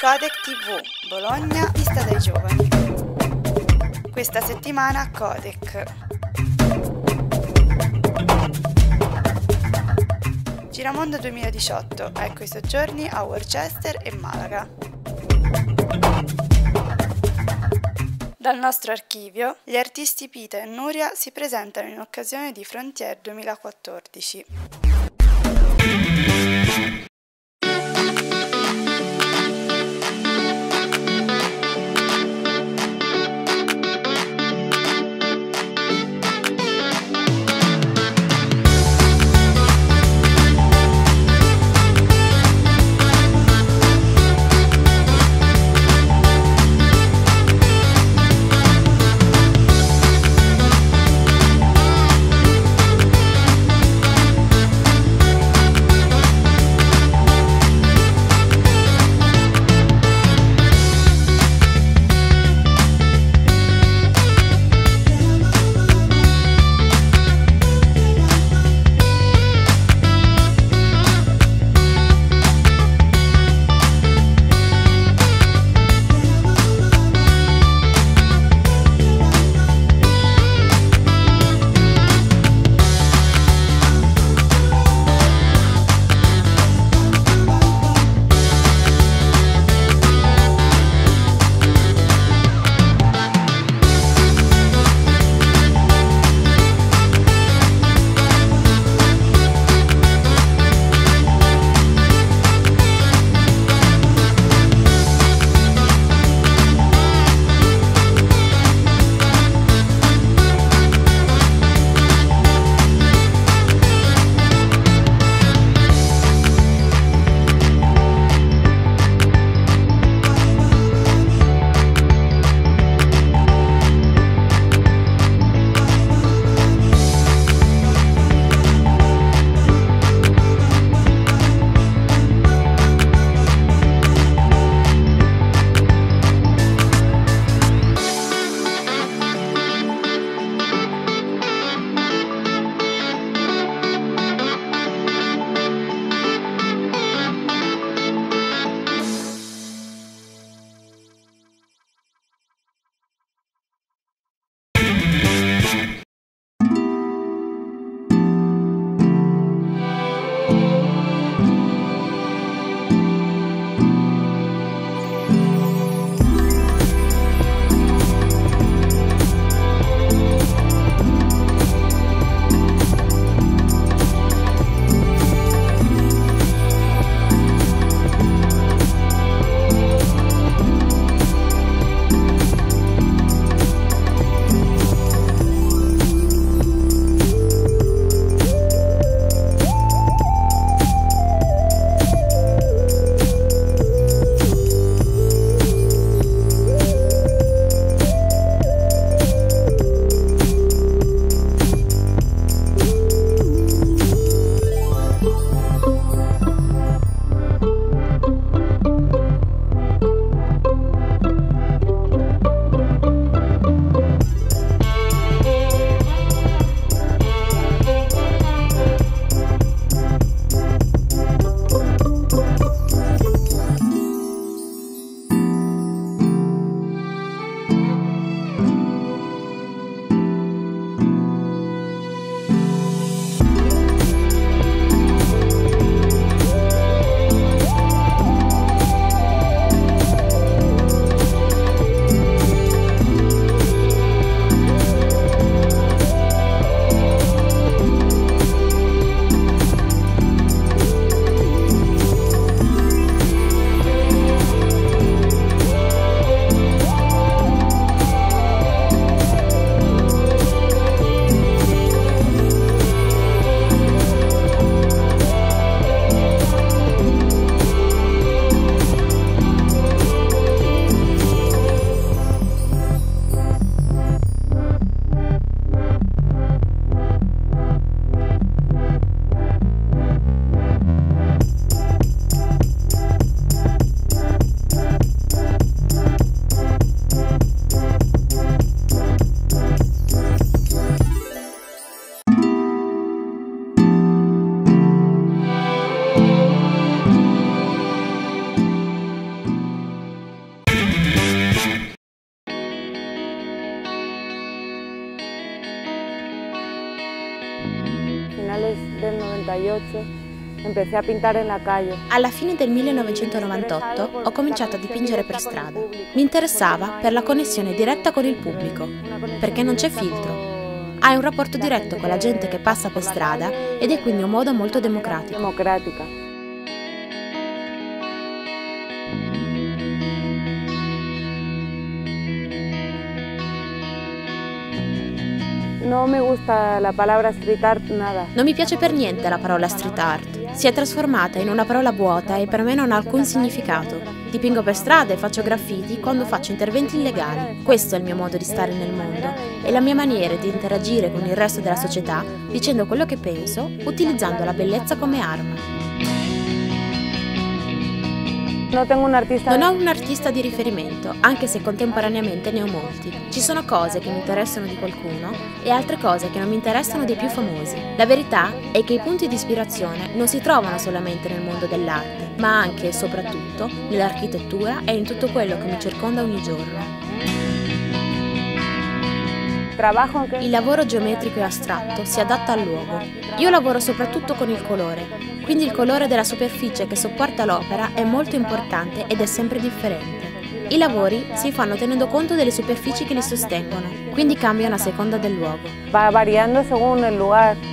Codec TV, Bologna, vista dai giovani. Questa settimana Codec. Giramondo 2018, ecco i soggiorni a Worcester e Malaga. Dal nostro archivio, gli artisti Peeta e Nuria si presentano in occasione di Frontier 2014. Finales del 98 empecé a pintare en la calle. Alla fine del 1998 ho cominciato a dipingere per strada. Mi interessava per la connessione diretta con il pubblico, perché non c'è filtro. Hai un rapporto diretto con la gente che passa per strada ed è quindi un modo molto democratico. Non mi piace per niente la parola street art. Si è trasformata in una parola vuota e per me non ha alcun significato. Dipingo per strada e faccio graffiti quando faccio interventi illegali. Questo è il mio modo di stare nel mondo e la mia maniera di interagire con il resto della società dicendo quello che penso, utilizzando la bellezza come arma. Non ho un artista di riferimento, anche se contemporaneamente ne ho molti. Ci sono cose che mi interessano di qualcuno e altre cose che non mi interessano dei più famosi. La verità è che i punti di ispirazione non si trovano solamente nel mondo dell'arte, ma anche e soprattutto nell'architettura e in tutto quello che mi circonda ogni giorno. Il lavoro geometrico e astratto si adatta al luogo. Io lavoro soprattutto con il colore, quindi il colore della superficie che sopporta l'opera è molto importante ed è sempre differente. I lavori si fanno tenendo conto delle superfici che li sostengono, quindi cambiano a seconda del luogo. Va variando secondo il luogo.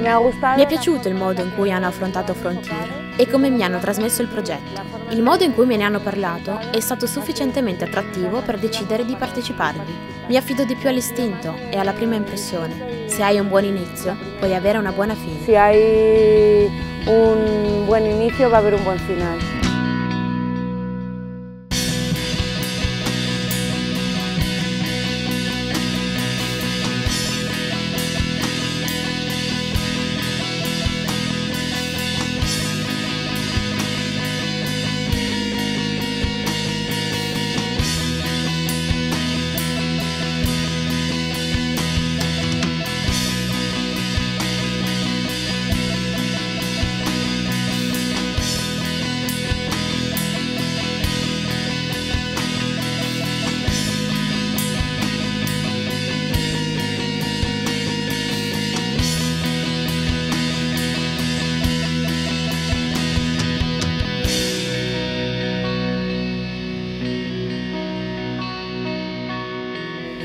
Mi è piaciuto il modo in cui hanno affrontato Frontier e come mi hanno trasmesso il progetto. Il modo in cui me ne hanno parlato è stato sufficientemente attrattivo per decidere di parteciparvi. Mi affido di più all'istinto e alla prima impressione. Se hai un buon inizio, puoi avere una buona fine. Se hai un buon inizio, va a avere un buon finale.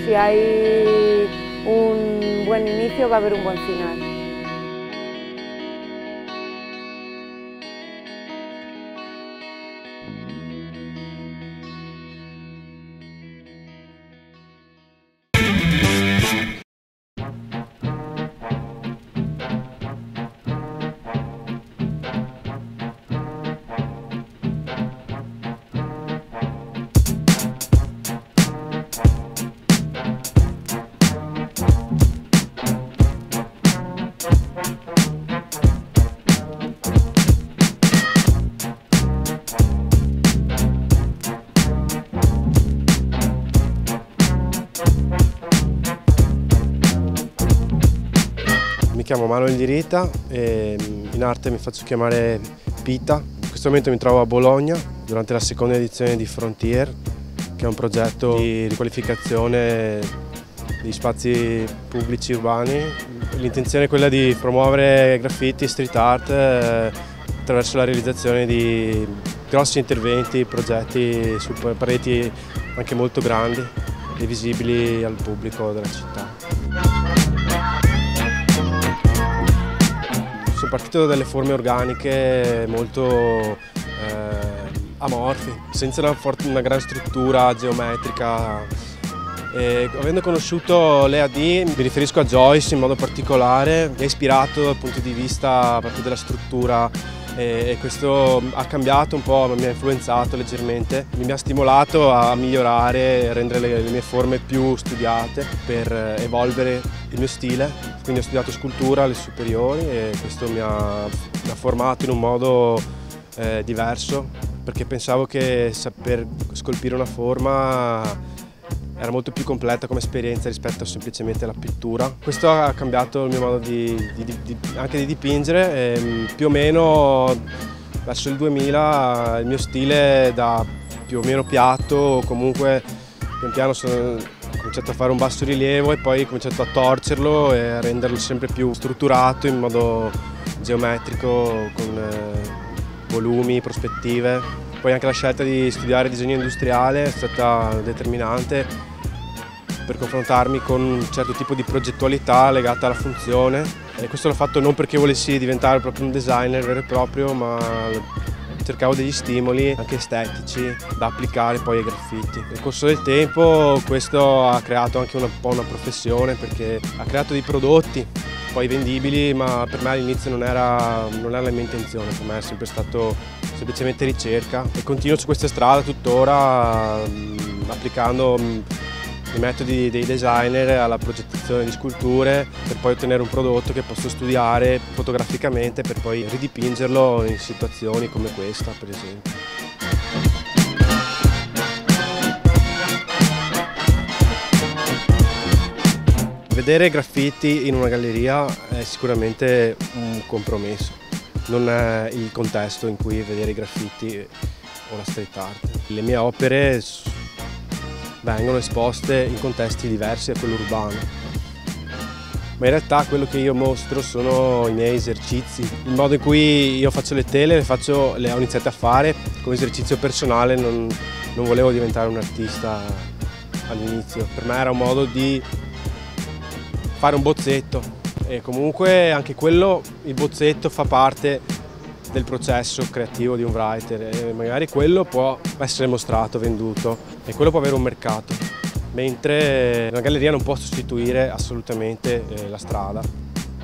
Se hai un buon inizio, va a avere un buon finale. Mi chiamo Manuel Di Rita e in arte mi faccio chiamare Peeta. In questo momento mi trovo a Bologna durante la seconda edizione di Frontier, che è un progetto di riqualificazione di spazi pubblici urbani. L'intenzione è quella di promuovere graffiti e street art attraverso la realizzazione di grossi interventi, progetti su pareti anche molto grandi e visibili al pubblico della città. Sono partito da delle forme organiche molto amorfe, senza una gran struttura geometrica. E, avendo conosciuto le AD, mi riferisco a Joyce in modo particolare, mi ha ispirato dal punto di vista proprio della struttura e questo ha cambiato un po', mi ha influenzato leggermente, mi ha stimolato a migliorare, a rendere le mie forme più studiate per evolvere il mio stile. Quindi ho studiato scultura alle superiori e questo mi ha formato in un modo diverso, perché pensavo che saper scolpire una forma era molto più completa come esperienza rispetto semplicemente alla pittura. Questo ha cambiato il mio modo anche di dipingere e più o meno verso il 2000 il mio stile da più o meno piatto, o comunque pian piano sono Ho cominciato a fare un basso rilievo e poi ho cominciato a torcerlo e a renderlo sempre più strutturato in modo geometrico, con volumi, prospettive. Poi anche la scelta di studiare disegno industriale è stata determinante per confrontarmi con un certo tipo di progettualità legata alla funzione, e questo l'ho fatto non perché volessi diventare proprio un designer vero e proprio, ma cercavo degli stimoli anche estetici da applicare poi ai graffiti. Nel corso del tempo questo ha creato anche un po' una professione, perché ha creato dei prodotti poi vendibili, ma per me all'inizio non era la mia intenzione. Per me è sempre stato semplicemente ricerca e continuo su questa strada tuttora, applicando i metodi dei designer alla progettazione di sculture per poi ottenere un prodotto che posso studiare fotograficamente per poi ridipingerlo in situazioni come questa, per esempio. Vedere graffiti in una galleria è sicuramente un compromesso, non è il contesto in cui vedere i graffiti o la street art. Le mie opere vengono esposte in contesti diversi da quello urbano. Ma in realtà quello che io mostro sono i miei esercizi. Il modo in cui io faccio le tele le ho iniziate a fare come esercizio personale, non volevo diventare un artista all'inizio. Per me era un modo di fare un bozzetto e comunque anche quello, il bozzetto, fa parte del processo creativo di un writer e magari quello può essere mostrato, venduto e quello può avere un mercato, mentre una galleria non può sostituire assolutamente la strada,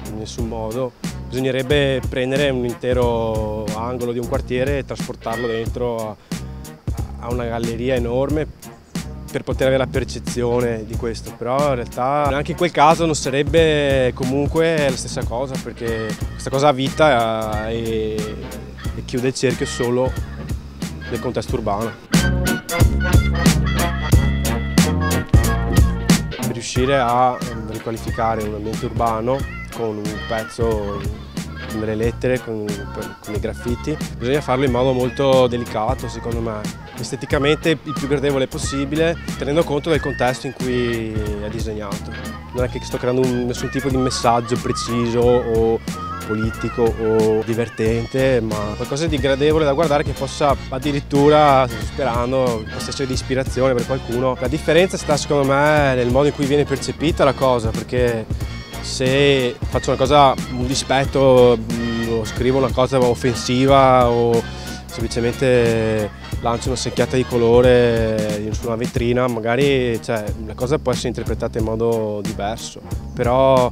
in nessun modo. Bisognerebbe prendere un intero angolo di un quartiere e trasportarlo dentro a una galleria enorme per poter avere la percezione di questo, però in realtà anche in quel caso non sarebbe comunque la stessa cosa, perché questa cosa ha vita e chiude il cerchio solo nel contesto urbano. Per riuscire a riqualificare un ambiente urbano con un pezzo, con delle lettere, con i graffiti, bisogna farlo in modo molto delicato, secondo me, esteticamente il più gradevole possibile, tenendo conto del contesto in cui è disegnato. Non è che sto creando nessun tipo di messaggio preciso o politico o divertente, ma qualcosa di gradevole da guardare, che possa addirittura, sperando, possa essere di ispirazione per qualcuno. La differenza sta secondo me nel modo in cui viene percepita la cosa, perché se faccio una cosa, un dispetto, o scrivo una cosa offensiva o semplicemente lancio una secchiata di colore su una vetrina, magari la cosa può essere interpretata in modo diverso, però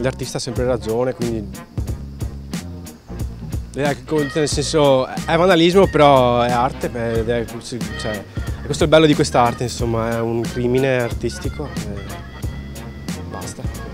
l'artista ha sempre ragione, quindi nel senso è banalismo, però è arte, e questo è il bello di quest'arte, insomma, è un crimine artistico e basta.